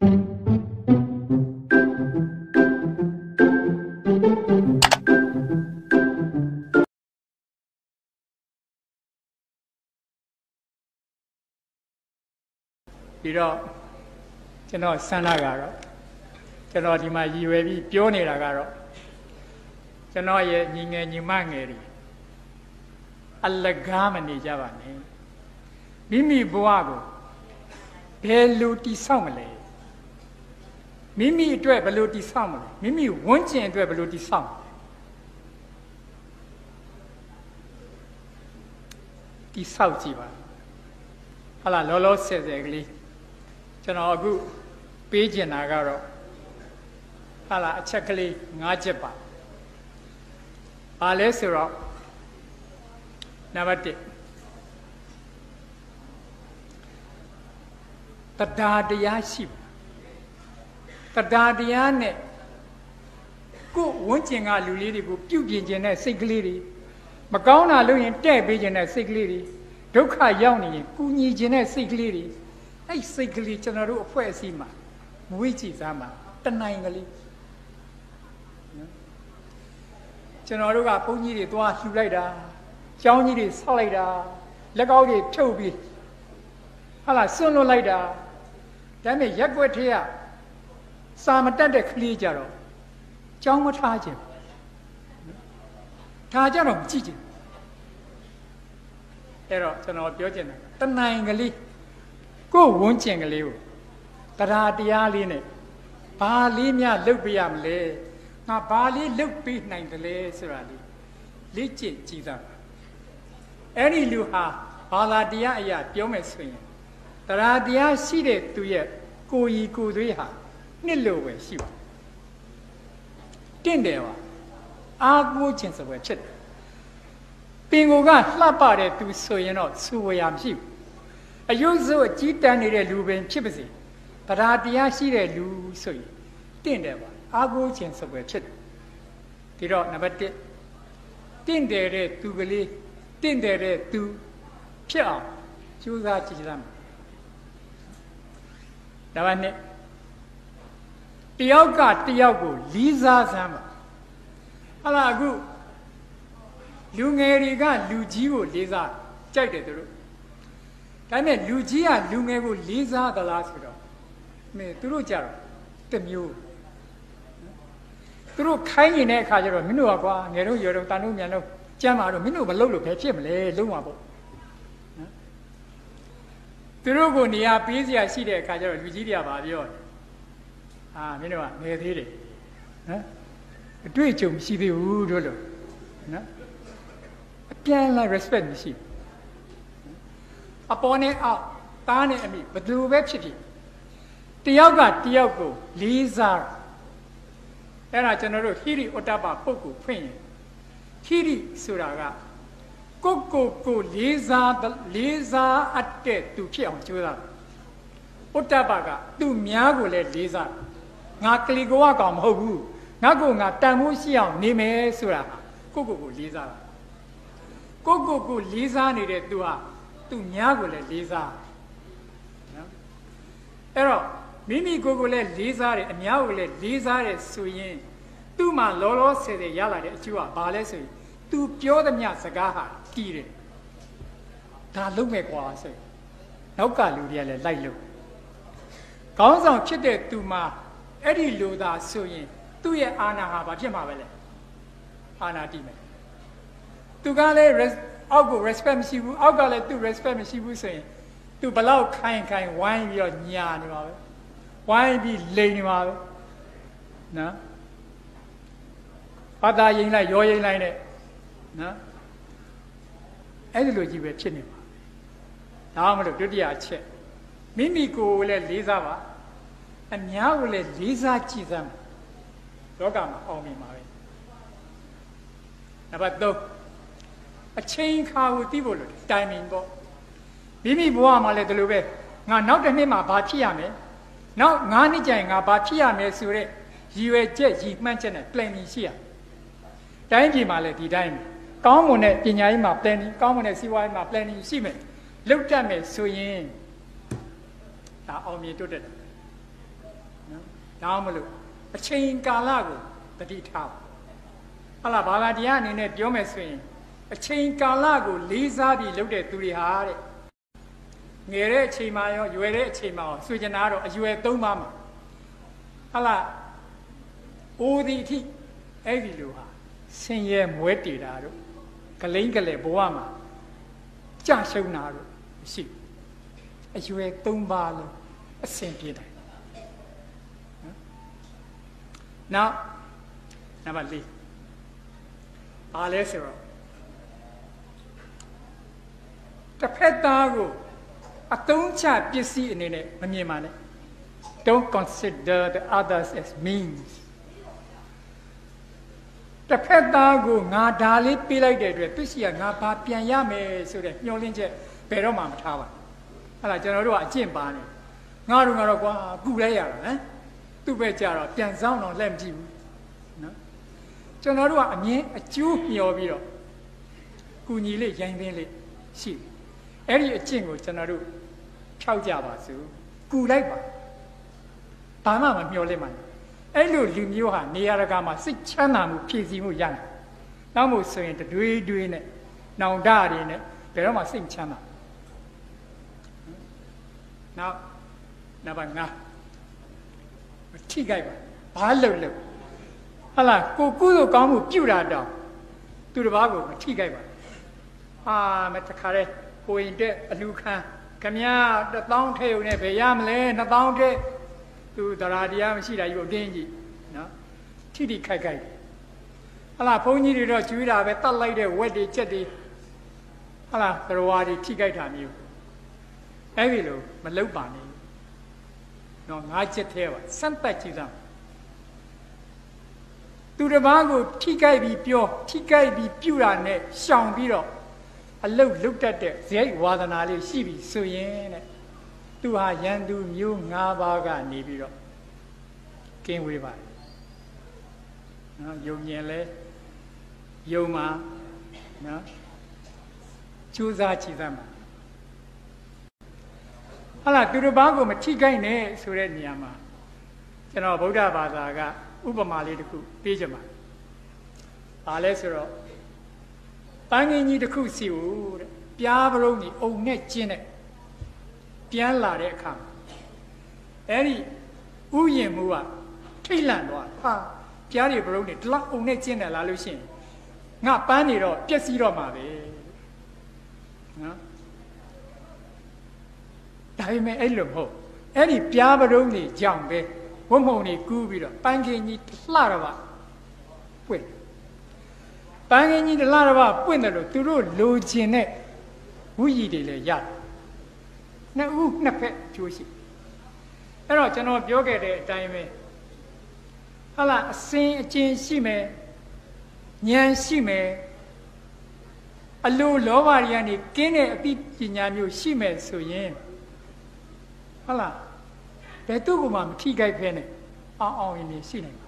Mimi Good page in Agaro. Hala Chakali, Najepa. Alessero Navati Tadadiaship Tadadiane. Go wanting a lily, go puking in a sick lady. Magona looking tabby in a sick lady. Doka yawning, goony in a sick lady. I sickly general of Puesima, which is Ama, the Nangali. General Puni, it was you later. Johnny is solida. Look out it, Toby. Hala sooner later. Then a Yagwet here. Some attended Clijaro. John was Tajam. Tajarum, Chijin. Error, General Biogen, the Nangali. Go wanting a little. Taradialine. Balimia lubiam lay. Now Bali look behind the lay, Serali. Lichin, Chizam. Any luha, Baladia, Yomes. Taradia seeded to ye, go ye go reha. Nillo, she was. Tindewa. Our watchings were chit. Pingoga, slapade to so you know, so we am sheep. I use a cheetah near a lube and chipsy, but I diashi a loo so you. Tindever, I go chance of a chit. Did not never did. Tindere to believe, Tindere to Pia, choose that chisam. Navane Tioga, Tiogo, Liza Sama. Alago Lungeriga, Lugio, Liza, check it through. I mean, Lucia, Lungu, Liza, the last girl. Me, Turuja, the mule. Through Kaini, Kajar, Minuagua, Nero, Yorotanu, Jamar, Minu, Lulu, Pachim, Le, Lumabo. Through Nia, Pizia, Sida, Kajar, Lucia, Badio. Ah, Minua, Nediri. Twitchum, see the wood. Again, I respect the sheep. Upon it up, Tane and me, but do webship. Tioga, Tiogo, Lizar. Then I general Hiri Otaba, Poku, Queen. Hiri Suraga. Coco, Liza, Liza at death to Pion Chula. Otabaga, do Miago let Liza. Nakligoagam Hogu, Nagunga Tamusiam, Nime Suraga. Coco, Liza. Coco, Liza needed Dua. To Nyagule Liza. Error, Mimi Gogule Liza, and Yagule Liza is Suyin. Two man Lolo said the Yala, you are Balesi. Two pure the Myasagaha, Tire. Talume was it. No Kaludia Lilo. Comes on Chitted to Ma, Eddie Luda Suyin. 2 year Anna Habajimavale. Anna Dime. Tugale. I'll go respect she will. I'll go let do respect she will say. To below kind, wine your nyan, wine be lady mother. No? Other yin like your yin like it. No? Edilogy were chinning. Down with the duty I check. Mimi go will let Liza va. And now will let Liza chisam. Look at my home, my way. But though. A chain car with people, diamond ball. Bimmy Boama let the Lube. Now, not the name of Batiame. Now, Nanijang, a Batiame Sure, you a jet, you mentioned a plain here. Dangy malady, diamond. Common at Dinaima planning, common as you are my planning, see me. Look at me, so in. Now, all me to that. Now, number 4. Alessio. The pedago, don't consider the others as means. The pedago, Nadali Pilagate, Pisia, Napa Pianyame, so that Yolinje, Peroma Tower. I general Jim Barney. Narugua, Gulea, eh? Tubejara, Pianzano, or Lemji. General, I mean, a Jew, Yovio. Gunile, Yangle, she. Any jingle, General, Chaujava, so Guleba. Panama, Yoleman. Elu Limuha, Niaragama, six Chanamu, Pizimu Yan. Namu saying the Dui doing it. Now, Dad in it, Peroma Sing Chana. Now, Nabanga. Tigaiba, Palo. Hala, Kukudo Kamu, Pura down. Turubago, Tigaiba. Ah, Metacare, who in there, Luca, Kamia, the Bounty, Nebayam, Land, the Bounty, to the Radiam, Sida, Yodengi. No, Tidi Kagai. Hala, Pony, Judah, Betalade, Weddy, Jetty. Hala, the Rawadi, Tigaitam, you. Evilo, Malobani. No, I just have a Santa Chidam. To the Bago, Tikai be pure, and Shang Biro. I looked at the Zay Wadanali, she be so yen. To her Yandu, you Nabaga, Nibiro. Came with her. Young Yele, Yoma, no, Chusa Chidama. Durubago, Matiga, ne, Sureniama. General Buddha Bazaga, Ubamali, the Pijama. Alessero. Banging you the Kusiu, Piabroni, O Netchine, Pianla, they come. Any Uyemua, Thailand, Piari Broni, Tlak O Netchine, La Lucien. Not Baniro, Piesiro, Mabe. I may elum any piabaroni, jumbe, womoni, gubida, banging it larva. Wait. Banging it larva, window, to road, low gene. We did a yard. No, no pet, juicy. Error, general Bioget, Dime. Alla, Saint Jane Shime, Nyan Shime, a low lower yanni, guinea, a bit in Yamu Shime, so yen. Hala, betul ku mam tiga ikan, awam ini sini.